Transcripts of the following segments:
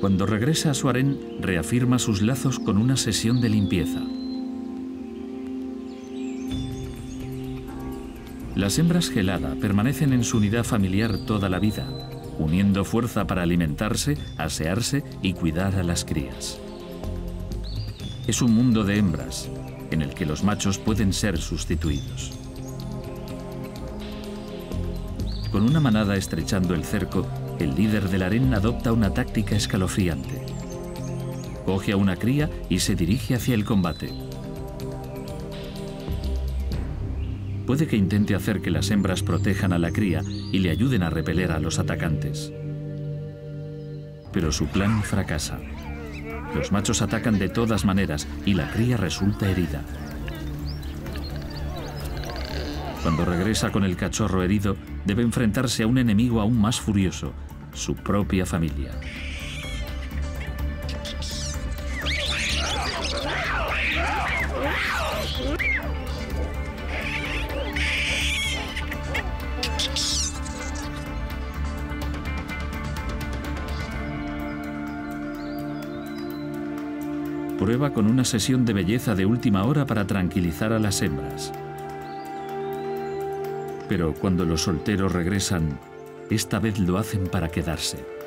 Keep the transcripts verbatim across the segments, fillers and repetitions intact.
Cuando regresa a su harén, reafirma sus lazos con una sesión de limpieza. Las hembras gelada permanecen en su unidad familiar toda la vida, uniendo fuerza para alimentarse, asearse y cuidar a las crías. Es un mundo de hembras, en el que los machos pueden ser sustituidos. Con una manada estrechando el cerco, el líder del harén adopta una táctica escalofriante. Coge a una cría y se dirige hacia el combate. Puede que intente hacer que las hembras protejan a la cría y le ayuden a repeler a los atacantes. Pero su plan fracasa. Los machos atacan de todas maneras y la cría resulta herida. Cuando regresa con el cachorro herido, debe enfrentarse a un enemigo aún más furioso, su propia familia. Prueba con una sesión de belleza de última hora para tranquilizar a las hembras. Pero cuando los solteros regresan, esta vez lo hacen para quedarse.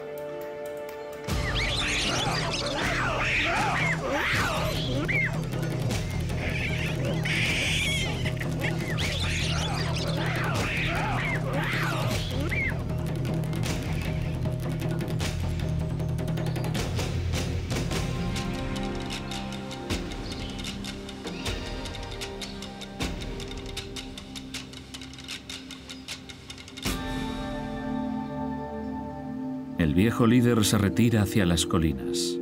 El viejo líder se retira hacia las colinas.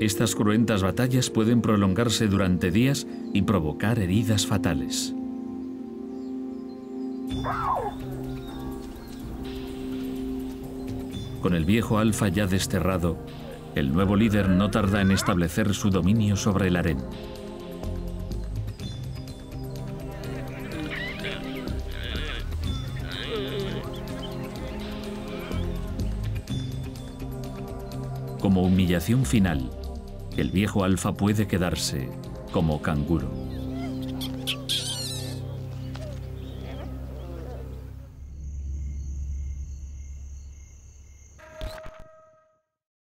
Estas cruentas batallas pueden prolongarse durante días y provocar heridas fatales. Con el viejo alfa ya desterrado, el nuevo líder no tarda en establecer su dominio sobre el harén. Como humillación final, el viejo alfa puede quedarse como canguro.